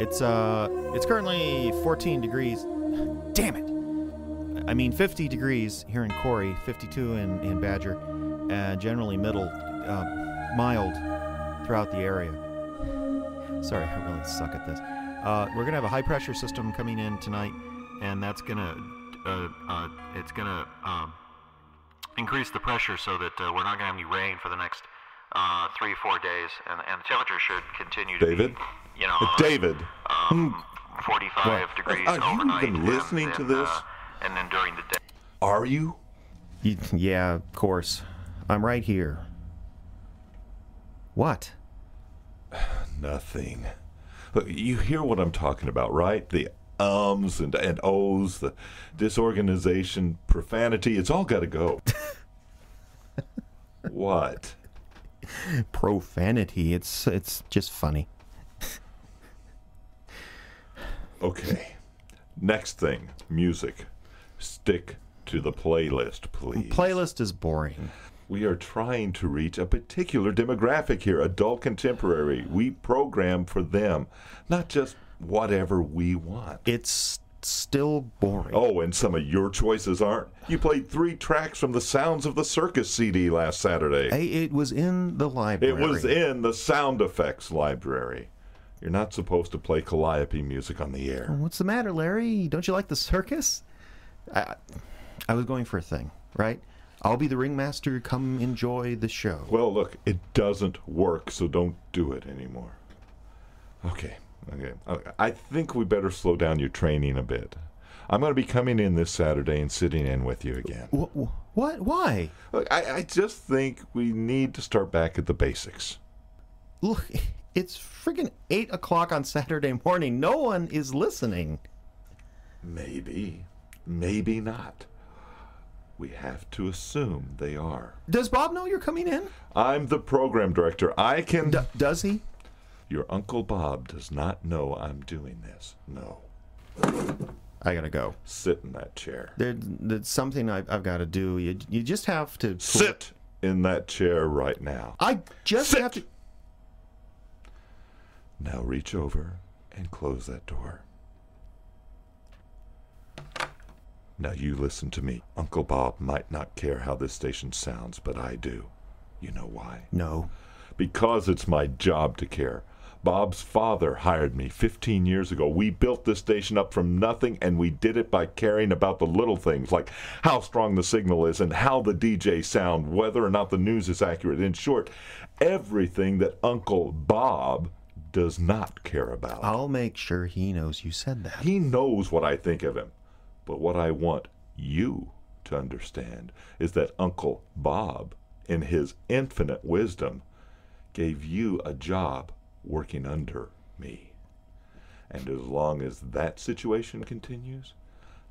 It's currently 14 degrees. Damn it! I mean 50 degrees here in Corey, 52 in Badger, and generally middle, mild throughout the area. Sorry, I really suck at this. We're gonna have a high pressure system coming in tonight, and that's gonna, it's gonna increase the pressure so that we're not gonna have any rain for the next 3 or 4 days, and the temperature should continue to be, you know, David, 45 degrees overnight. Are you even listening to this? And then during the day. Are you? Yeah, of course. I'm right here. What? Nothing. Look, you hear what I'm talking about, right? The ums and ohs, the disorganization, profanity. It's all got to go. What? Profanity. It's just funny. Okay. Next thing, music. Stick to the playlist, please. Playlist is boring. We are trying to reach a particular demographic here, adult contemporary. We program for them, not just whatever we want. It's still boring. Oh, and some of your choices aren't. You played 3 tracks from the Sounds of the Circus CD last Saturday. It was in the library. It was in the sound effects library. You're not supposed to play calliope music on the air. What's the matter, Larry? Don't you like the circus? I was going for a thing, right? I'll be the ringmaster, come enjoy the show. Well, look, it doesn't work, so don't do it anymore. Okay. I think we better slow down your training a bit. I'm going to be coming in this Saturday and sitting in with you again. What? Why? Look, I just think we need to start back at the basics. Look, it's friggin' 8 o'clock on Saturday morning. No one is listening. Maybe. Maybe not. We have to assume they are. Does Bob know you're coming in? I'm the program director. I can... Does he? Your Uncle Bob does not know I'm doing this. No. I gotta go. Sit in that chair. There's something I've got to do. You just have to... Sit in that chair right now. I just have to... Now reach over and close that door. Now you listen to me. Uncle Bob might not care how this station sounds, but I do. You know why? No. Because it's my job to care. Bob's father hired me 15 years ago. We built this station up from nothing, and we did it by caring about the little things, like how strong the signal is and how the DJ sounds, whether or not the news is accurate. In short, everything that Uncle Bob does not care about. I'll make sure he knows you said that. He knows what I think of him. But what I want you to understand is that Uncle Bob, in his infinite wisdom, gave you a job working under me. And as long as that situation continues,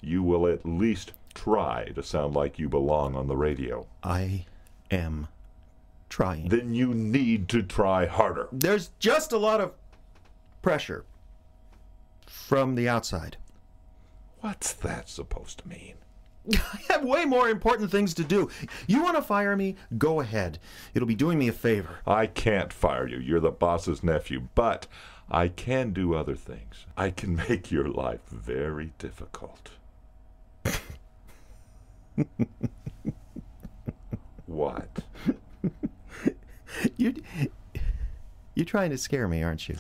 you will at least try to sound like you belong on the radio. I am trying. Then you need to try harder. There's just a lot of pressure from the outside. What's that supposed to mean? I have way more important things to do. You want to fire me? Go ahead. It'll be doing me a favor. I can't fire you. You're the boss's nephew. But I can do other things. I can make your life very difficult. What? You're trying to scare me, aren't you?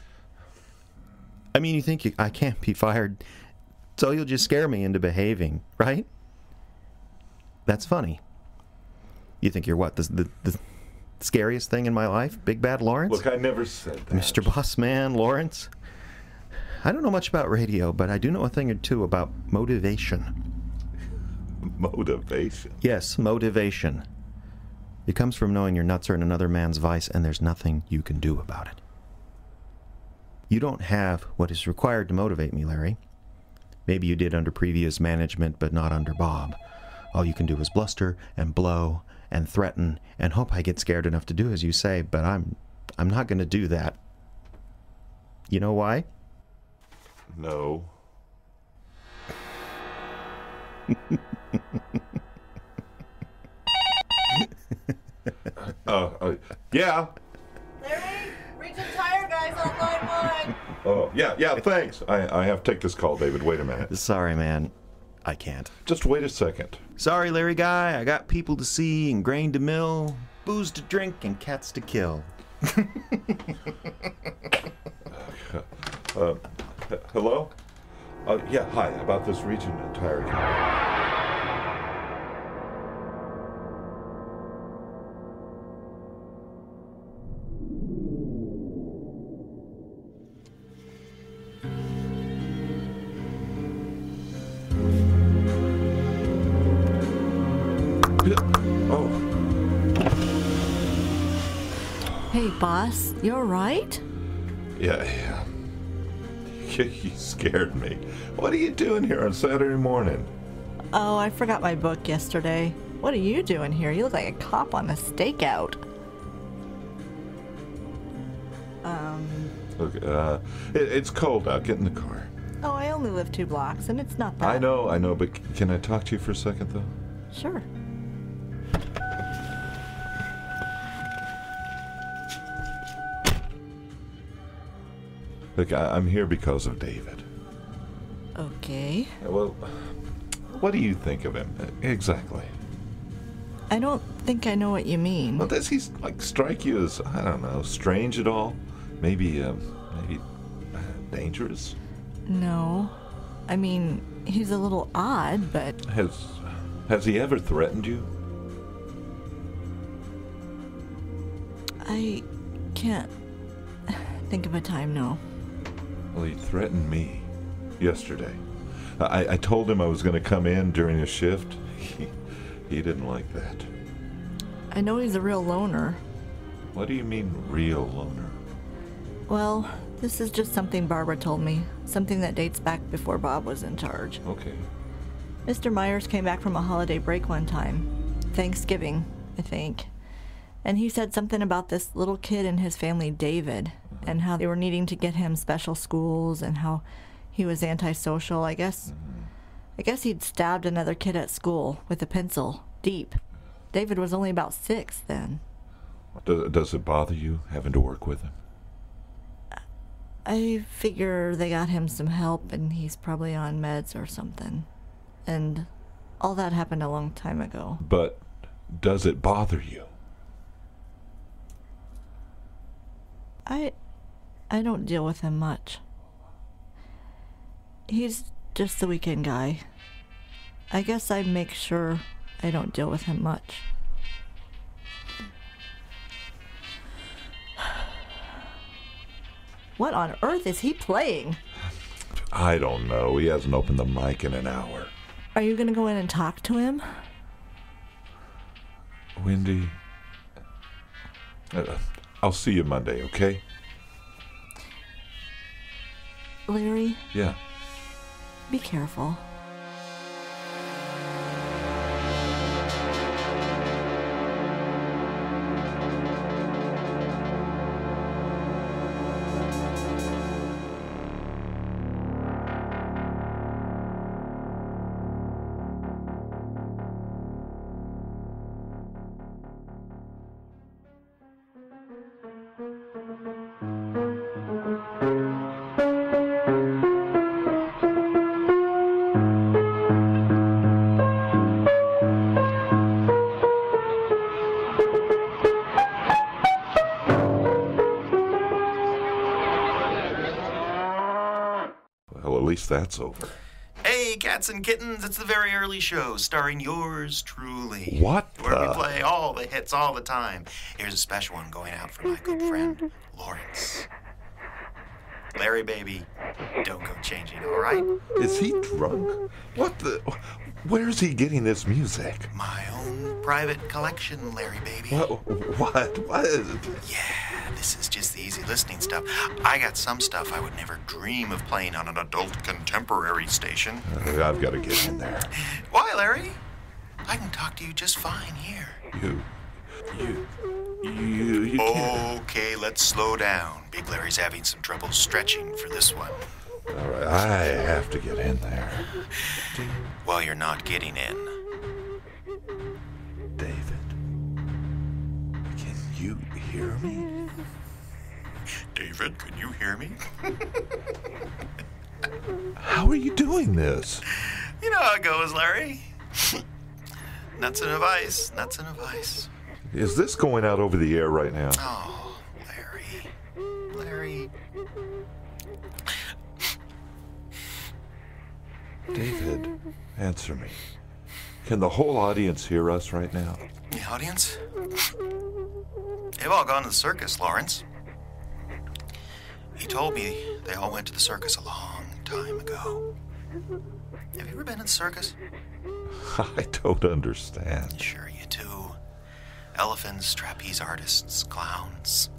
I mean, you think I can't be fired... So you'll just scare me into behaving, right? That's funny. You think you're what? The scariest thing in my life? Big Bad Lawrence? Look, I never said that. Mr. Bossman Lawrence? I don't know much about radio, but I do know a thing or two about motivation. Motivation? Yes, motivation. It comes from knowing your nuts are in another man's vice and there's nothing you can do about it. You don't have what is required to motivate me, Larry. Maybe you did under previous management, but not under Bob. All you can do is bluster and blow and threaten and hope I get scared enough to do as you say, but I'm not going to do that. You know why? No. Yeah. Larry, reach a tire guys on line 1. Oh, yeah, thanks. I have to take this call, David. Wait a minute. Sorry, man. I can't. Just wait a second. Sorry, Larry Guy. I got people to see and grain to mill, booze to drink, and cats to kill. Hello? Yeah, hi. About this region entirely. Hey, boss, you all right? Yeah. You scared me. What are you doing here on Saturday morning? Oh, I forgot my book yesterday. What are you doing here? You look like a cop on a stakeout. Look, it's cold out. Get in the car. Oh, I only live 2 blocks, and it's not that. I know, but can I talk to you for a second, though? Sure. Look, I'm here because of David. Okay. Well, what do you think of him, exactly? I don't think I know what you mean. Well, does he, like, strike you as, I don't know, strange at all? Maybe, dangerous? No. I mean, he's a little odd, but... Has he ever threatened you? I can't think of a time, no. Well, he threatened me yesterday. I told him I was going to come in during his shift. He didn't like that. I know he's a real loner. What do you mean, real loner? Well, this is just something Barbara told me. Something that dates back before Bob was in charge. Okay. Mr. Myers came back from a holiday break one time. Thanksgiving, I think. And he said something about this little kid and his family, David, and how they were needing to get him special schools and how he was antisocial, I guess. I guess he'd stabbed another kid at school with a pencil, deep. David was only about 6 then. Does it bother you having to work with him? I figure they got him some help and he's probably on meds or something. And all that happened a long time ago. But does it bother you? I don't deal with him much. He's just the weekend guy. I guess I make sure I don't deal with him much. What on earth is he playing? I don't know. He hasn't opened the mic in an hour. Are you going to go in and talk to him? Wendy, I'll see you Monday, okay? Larry? Yeah. Be careful. That's over. Hey, cats and kittens, it's the very early show starring yours truly. What? Where we play all the hits all the time. Here's a special one going out for my good friend, Lawrence. Larry, baby, don't go changing, all right? Is he drunk? What the? Where's he getting this music? My own private collection, Larry, baby. What? What is it? Yeah, this is just the easy listening stuff. I got some stuff I would never dream of playing on an adult contemporary station. I've got to get in there. Why, Larry? I can talk to you just fine here. You okay, let's slow down. Big Larry's having some trouble stretching for this one. All right, I have to get in there. Well, you're not getting in. David, can you hear me? David, Fred, can you hear me? How are you doing this? You know how it goes, Larry. Nuts and a vice, nuts and a vice. Is this going out over the air right now? Oh, Larry. Larry. David, answer me. Can the whole audience hear us right now? The audience? They've all gone to the circus, Lawrence. He told me they all went to the circus a long time ago. Have you ever been in the circus? I don't understand. Sure you do. Elephants, trapeze artists, clowns.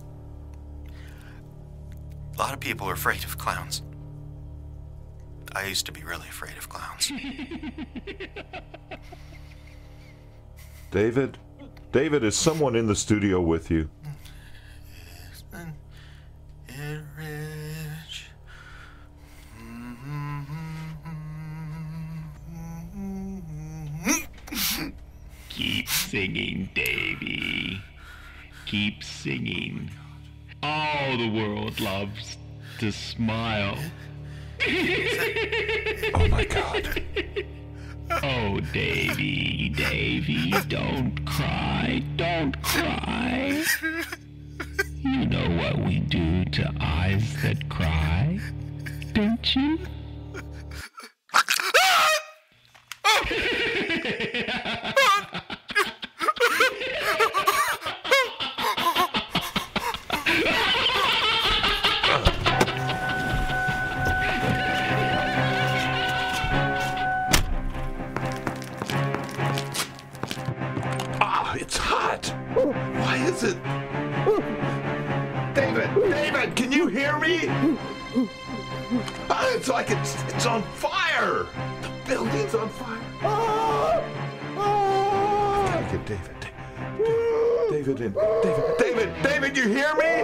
A lot of people are afraid of clowns. I used to be really afraid of clowns. David? David, is someone in the studio with you? Keep singing, Davy. Keep singing. All the world loves to smile. Oh, my God. Oh, Davy, Davy, don't cry. Don't cry. You know what we do to eyes that cry, don't you? It's hot! Why is it? David! David! Can you hear me? It's like it's on fire! The building's on fire! I gotta get David. David in. David! David! David, you hear me?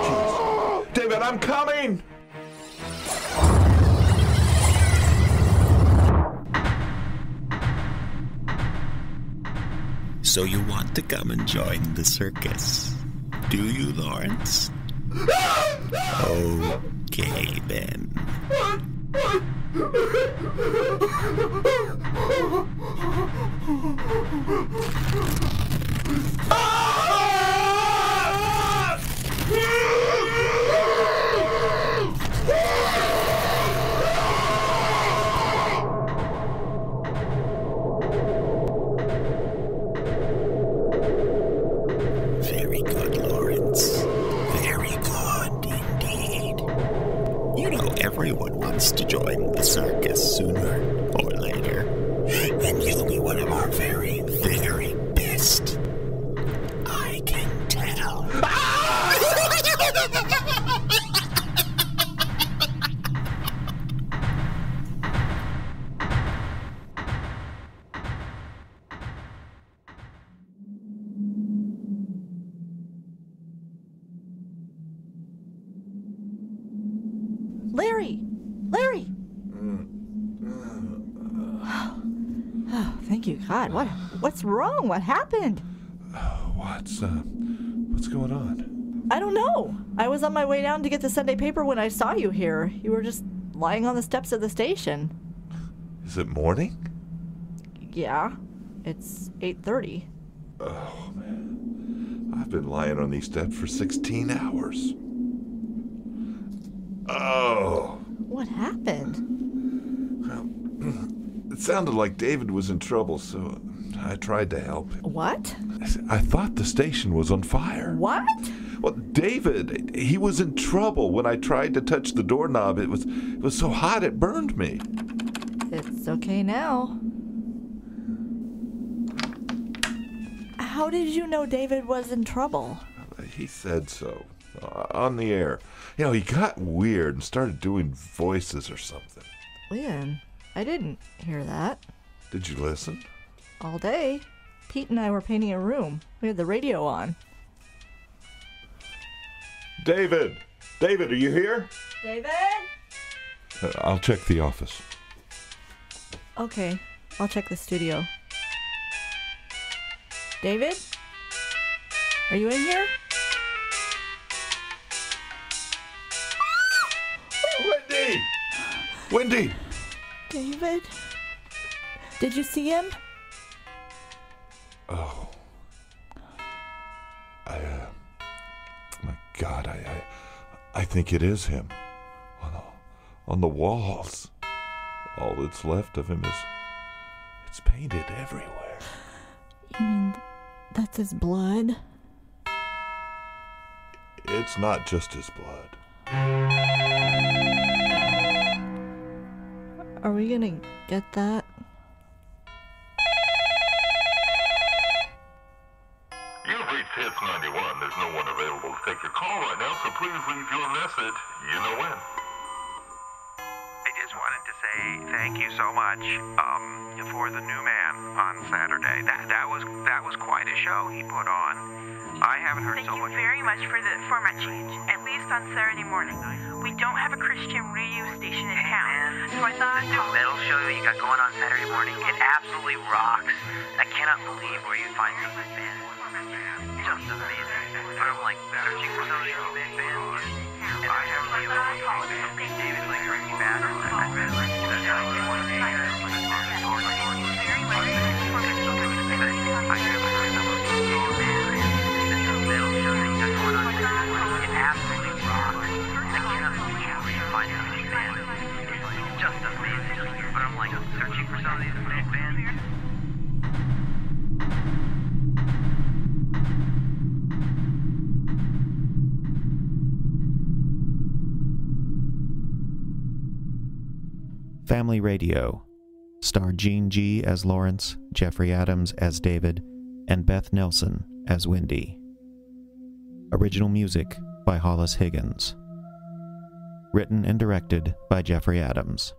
Jeez. David, I'm coming! So you want to come and join the circus, do you, Lawrence? Okay, then. Everyone wants to join the circus sooner or later, and you'll be one of our very, very best. I can tell. Larry! Larry! Oh, thank you, God. What's wrong? What happened? What's going on? I don't know. I was on my way down to get the Sunday paper when I saw you here. You were just lying on the steps of the station. Is it morning? Yeah. It's 8:30. Oh, man. I've been lying on these steps for 16 hours. Oh. What happened? Well, it sounded like David was in trouble, so I tried to help him. What? I thought the station was on fire. What? Well, David, he was in trouble when I tried to touch the doorknob. It was so hot it burned me. It's okay now. How did you know David was in trouble? He said so. On the air. You know, he got weird and started doing voices or something. Lynn, I didn't hear that. Did you listen? All day. Pete and I were painting a room. We had the radio on. David! David, are you here? David? I'll check the office. Okay, I'll check the studio. David? Are you in here? Wendy! David? Did you see him? Oh. My God, I think it is him. On the walls. All that's left of him is... It's painted everywhere. You mean that's his blood? It's not just his blood. Are we gonna get that? You've reached Hits 91. There's no one available to take your call right now, so please leave your message. You know when. I just wanted to say thank you so much for The New Man on Saturday. That was quite a show he put on. I haven't heard so much. Thank you very much for the format change, at least on Saturday morning. We don't have a Christian radio station in town, so I thought... The new metal show you got going on Saturday morning, it absolutely rocks. I cannot believe where you find these bands. Just amazing. But I'm like searching for some show bands, and I have no idea something David like Ricky Bass. I really like searching for some of these bands. Family Radio, star Gene G as Lawrence, Jeffrey Adams as David, and Beth Nelson as Wendy. Original music by Hollis Higgins. Written and directed by Jeffrey Adams.